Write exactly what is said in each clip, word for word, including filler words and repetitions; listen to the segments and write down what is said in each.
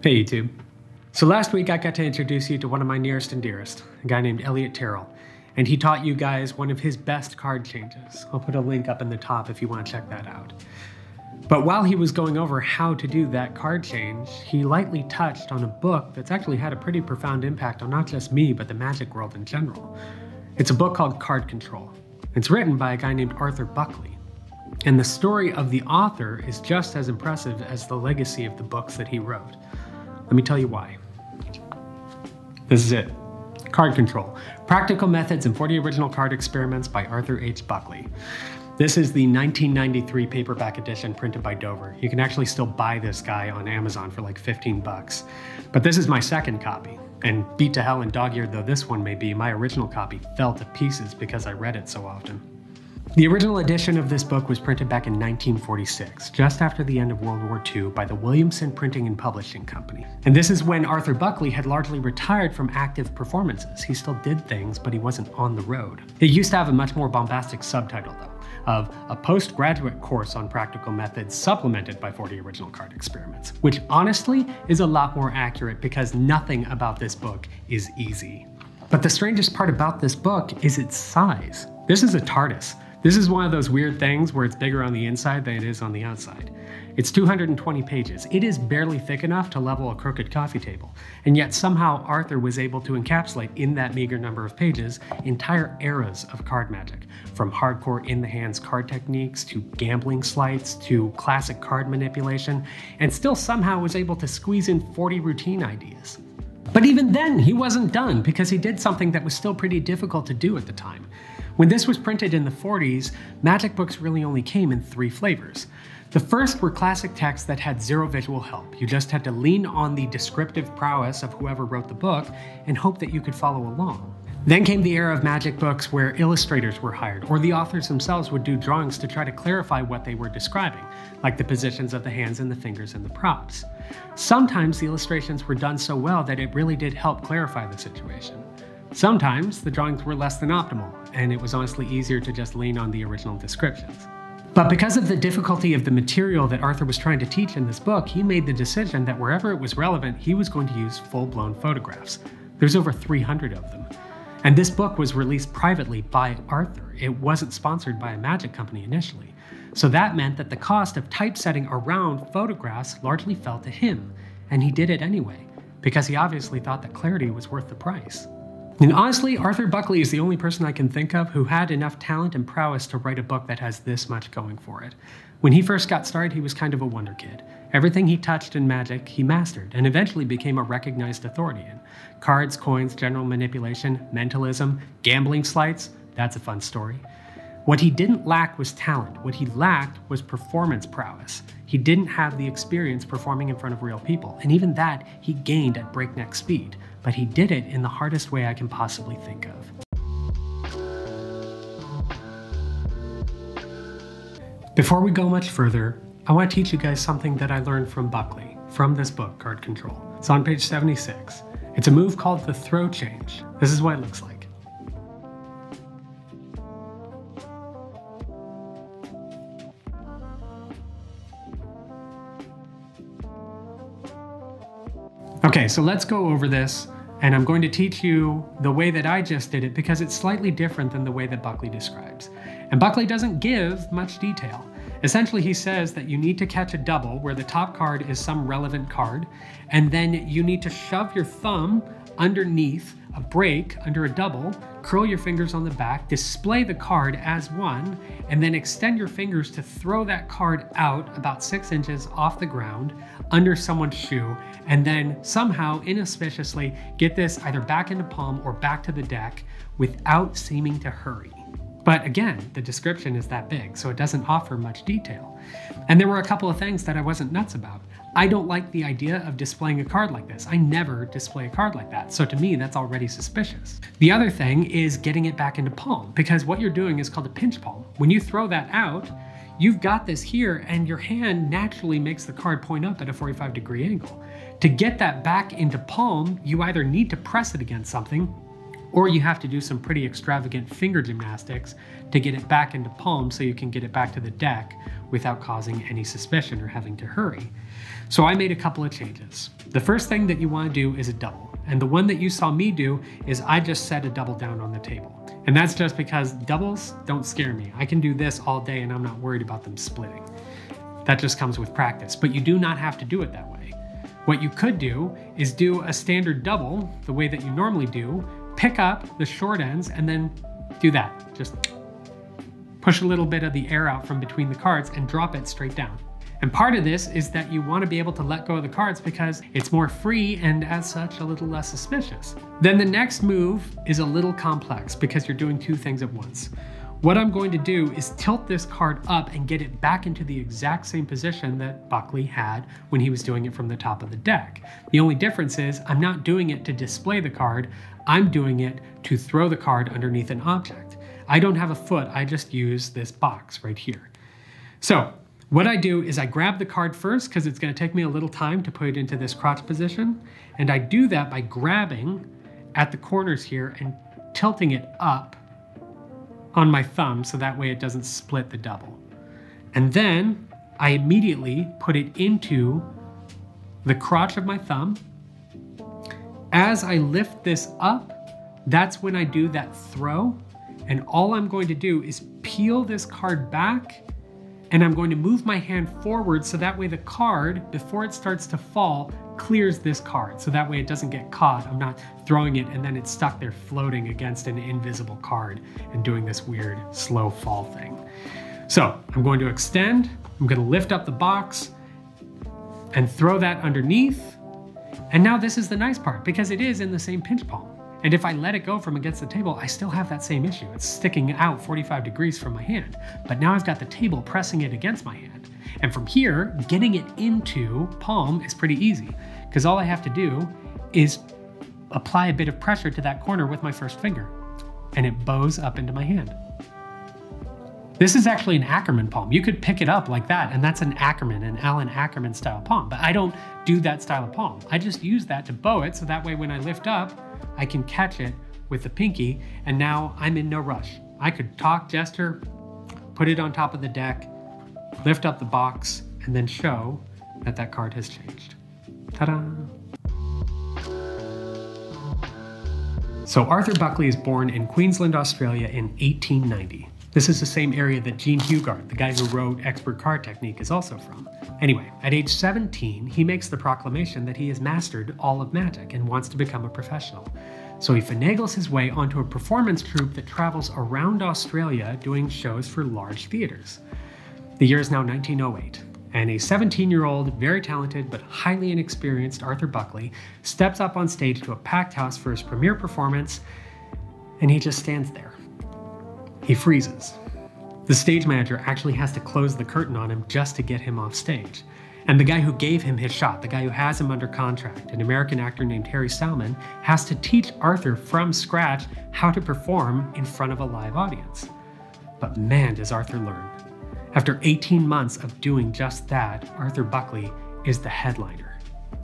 Hey YouTube. So last week I got to introduce you to one of my nearest and dearest, a guy named Elliot Terrell, and he taught you guys one of his best card changes. I'll put a link up in the top if you want to check that out. But while he was going over how to do that card change, he lightly touched on a book that's actually had a pretty profound impact on not just me, but the magic world in general. It's a book called Card Control. It's written by a guy named Arthur Buckley. And the story of the author is just as impressive as the legacy of the books that he wrote. Let me tell you why. This is it. Card Control, Practical Methods and forty Original Card Experiments by Arthur H. Buckley. This is the nineteen ninety-three paperback edition printed by Dover. You can actually still buy this guy on Amazon for like fifteen bucks. But this is my second copy. And beat to hell and dog-eared though this one may be, my original copy fell to pieces because I read it so often. The original edition of this book was printed back in nineteen forty-six, just after the end of World War Two, by the Williamson Printing and Publishing Company. And this is when Arthur Buckley had largely retired from active performances. He still did things, but he wasn't on the road. It used to have a much more bombastic subtitle, though, of a postgraduate course on practical methods supplemented by forty original card experiments, which honestly is a lot more accurate because nothing about this book is easy. But the strangest part about this book is its size. This is a TARDIS. This is one of those weird things where it's bigger on the inside than it is on the outside. It's two hundred twenty pages. It is barely thick enough to level a crooked coffee table. And yet somehow Arthur was able to encapsulate in that meager number of pages entire eras of card magic, from hardcore in-the-hands card techniques to gambling sleights to classic card manipulation, and still somehow was able to squeeze in forty routine ideas. But even then, he wasn't done because he did something that was still pretty difficult to do at the time. When this was printed in the forties, magic books really only came in three flavors. The first were classic texts that had zero visual help. You just had to lean on the descriptive prowess of whoever wrote the book and hope that you could follow along. Then came the era of magic books where illustrators were hired, or the authors themselves would do drawings to try to clarify what they were describing, like the positions of the hands and the fingers and the props. Sometimes the illustrations were done so well that it really did help clarify the situation. Sometimes the drawings were less than optimal, and it was honestly easier to just lean on the original descriptions. But because of the difficulty of the material that Arthur was trying to teach in this book, he made the decision that wherever it was relevant, he was going to use full-blown photographs. There's over three hundred of them. And this book was released privately by Arthur. It wasn't sponsored by a magic company initially. So that meant that the cost of typesetting around photographs largely fell to him. And he did it anyway, because he obviously thought that clarity was worth the price. And honestly, Arthur Buckley is the only person I can think of who had enough talent and prowess to write a book that has this much going for it. When he first got started, he was kind of a wonder kid. Everything he touched in magic, he mastered, and eventually became a recognized authority in cards, coins, general manipulation, mentalism, gambling sleights. That's a fun story. What he didn't lack was talent. What he lacked was performance prowess. He didn't have the experience performing in front of real people, and even that he gained at breakneck speed. But he did it in the hardest way I can possibly think of. Before we go much further, I want to teach you guys something that I learned from Buckley, from this book, Card Control. It's on page seventy-six. It's a move called the throw change. This is what it looks like. Okay, so let's go over this, and I'm going to teach you the way that I just did it because it's slightly different than the way that Buckley describes. And Buckley doesn't give much detail. Essentially, he says that you need to catch a double where the top card is some relevant card, and then you need to shove your thumb underneath a break under a double, curl your fingers on the back, display the card as one, and then extend your fingers to throw that card out about six inches off the ground under someone's shoe, and then somehow inauspiciously get this either back into palm or back to the deck without seeming to hurry. But again, the description is that big, so it doesn't offer much detail. And there were a couple of things that I wasn't nuts about. I don't like the idea of displaying a card like this. I never display a card like that, so to me, that's already suspicious. The other thing is getting it back into palm, because what you're doing is called a pinch palm. When you throw that out, you've got this here, and your hand naturally makes the card point up at a forty-five degree angle. To get that back into palm, you either need to press it against something or you have to do some pretty extravagant finger gymnastics to get it back into palm so you can get it back to the deck without causing any suspicion or having to hurry. So I made a couple of changes. The first thing that you want to do is a double, and the one that you saw me do is I just set a double down on the table. And that's just because doubles don't scare me. I can do this all day and I'm not worried about them splitting. That just comes with practice, but you do not have to do it that way. What you could do is do a standard double, the way that you normally do, pick up the short ends and then do that. Just push a little bit of the air out from between the cards and drop it straight down. And part of this is that you want to be able to let go of the cards because it's more free and as such a little less suspicious. Then the next move is a little complex because you're doing two things at once. What I'm going to do is tilt this card up and get it back into the exact same position that Buckley had when he was doing it from the top of the deck. The only difference is I'm not doing it to display the card, I'm doing it to throw the card underneath an object. I don't have a foot, I just use this box right here. So, what I do is I grab the card first because it's going to take me a little time to put it into this crotch position, and I do that by grabbing at the corners here and tilting it up on my thumb so that way it doesn't split the double. And then I immediately put it into the crotch of my thumb. As I lift this up, that's when I do that throw, and all I'm going to do is peel this card back. And I'm going to move my hand forward so that way the card, before it starts to fall, clears this card. So that way it doesn't get caught. I'm not throwing it and then it's stuck there floating against an invisible card and doing this weird slow fall thing. So I'm going to extend, I'm going to lift up the box and throw that underneath. And now this is the nice part because it is in the same pinch palm. And if I let it go from against the table, I still have that same issue. It's sticking out forty-five degrees from my hand, but now I've got the table pressing it against my hand. And from here, getting it into palm is pretty easy because all I have to do is apply a bit of pressure to that corner with my first finger and it bows up into my hand. This is actually an Ackerman palm. You could pick it up like that, and that's an Ackerman, an Alan Ackerman style palm, but I don't do that style of palm. I just use that to bow it so that way when I lift up, I can catch it with the pinky, and now I'm in no rush. I could talk, gesture, put it on top of the deck, lift up the box, and then show that that card has changed. Ta-da! So Arthur Buckley is born in Queensland, Australia in eighteen ninety. This is the same area that Gene Hugard, the guy who wrote Expert Card Technique, is also from. Anyway, at age seventeen, he makes the proclamation that he has mastered all of magic and wants to become a professional. So he finagles his way onto a performance troupe that travels around Australia doing shows for large theaters. The year is now nineteen oh eight, and a seventeen-year-old, very talented but highly inexperienced Arthur Buckley steps up on stage to a packed house for his premiere performance, and he just stands there. He freezes. The stage manager actually has to close the curtain on him just to get him off stage. And the guy who gave him his shot, the guy who has him under contract, an American actor named Harry Salman, has to teach Arthur from scratch how to perform in front of a live audience. But man, does Arthur learn. After eighteen months of doing just that, Arthur Buckley is the headliner.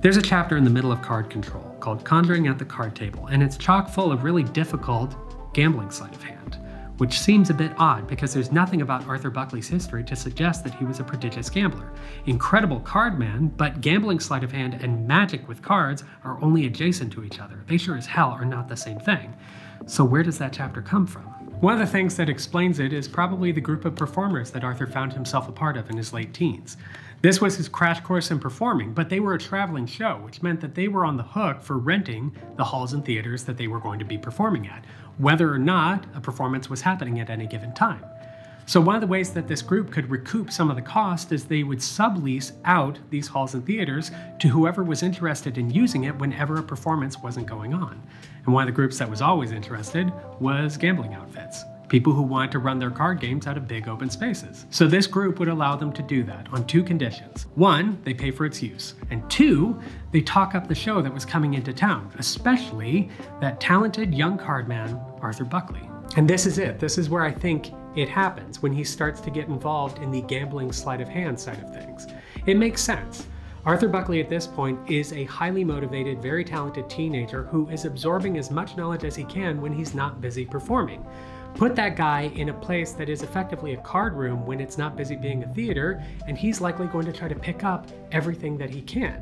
There's a chapter in the middle of Card Control called Conjuring at the Card Table, and it's chock full of really difficult gambling sleight of hand, which seems a bit odd because there's nothing about Arthur Buckley's history to suggest that he was a prodigious gambler. Incredible card man, but gambling sleight of hand and magic with cards are only adjacent to each other. They sure as hell are not the same thing. So where does that chapter come from? One of the things that explains it is probably the group of performers that Arthur found himself a part of in his late teens. This was his crash course in performing, but they were a traveling show, which meant that they were on the hook for renting the halls and theaters that they were going to be performing at, whether or not a performance was happening at any given time. So one of the ways that this group could recoup some of the cost is they would sublease out these halls and theaters to whoever was interested in using it whenever a performance wasn't going on. And one of the groups that was always interested was gambling outfits, people who wanted to run their card games out of big open spaces. So this group would allow them to do that on two conditions. One, they pay for its use. And two, they talk up the show that was coming into town, especially that talented young card man, Arthur Buckley. And this is it. This is where I think it happens, when he starts to get involved in the gambling sleight of hand side of things. It makes sense. Arthur Buckley at this point is a highly motivated, very talented teenager who is absorbing as much knowledge as he can when he's not busy performing. Put that guy in a place that is effectively a card room when it's not busy being a theater, and he's likely going to try to pick up everything that he can.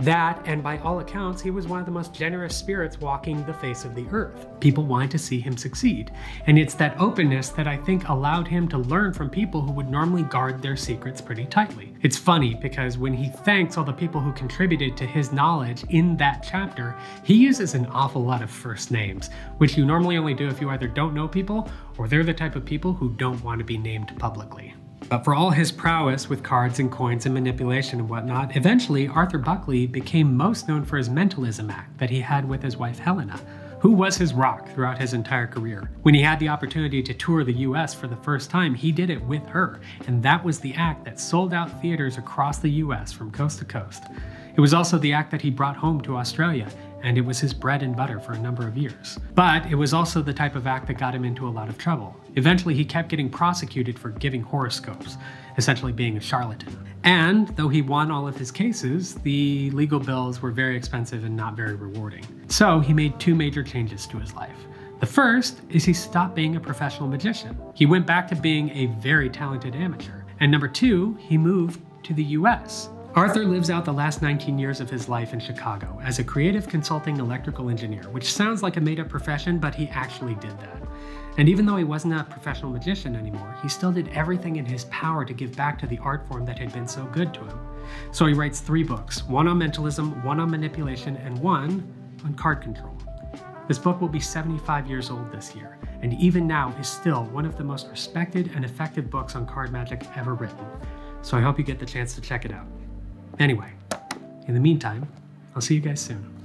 That, and by all accounts, he was one of the most generous spirits walking the face of the earth. People wanted to see him succeed. And it's that openness that I think allowed him to learn from people who would normally guard their secrets pretty tightly. It's funny because when he thanks all the people who contributed to his knowledge in that chapter, he uses an awful lot of first names, which you normally only do if you either don't know people or they're the type of people who don't want to be named publicly. But for all his prowess with cards and coins and manipulation and whatnot, eventually Arthur Buckley became most known for his mentalism act that he had with his wife Helena, who was his rock throughout his entire career. When he had the opportunity to tour the U S for the first time, he did it with her, and that was the act that sold out theaters across the U S from coast to coast. It was also the act that he brought home to Australia, and it was his bread and butter for a number of years. But it was also the type of act that got him into a lot of trouble. Eventually, he kept getting prosecuted for giving horoscopes, essentially being a charlatan. And though he won all of his cases, the legal bills were very expensive and not very rewarding. So he made two major changes to his life. The first is he stopped being a professional magician. He went back to being a very talented amateur. And number two, he moved to the U S. Arthur lives out the last nineteen years of his life in Chicago as a creative consulting electrical engineer, which sounds like a made-up profession, but he actually did that. And even though he wasn't a professional magician anymore, he still did everything in his power to give back to the art form that had been so good to him. So he writes three books, one on mentalism, one on manipulation, and one on card control. This book will be seventy-five years old this year, and even now is still one of the most respected and effective books on card magic ever written. So I hope you get the chance to check it out. Anyway, in the meantime, I'll see you guys soon.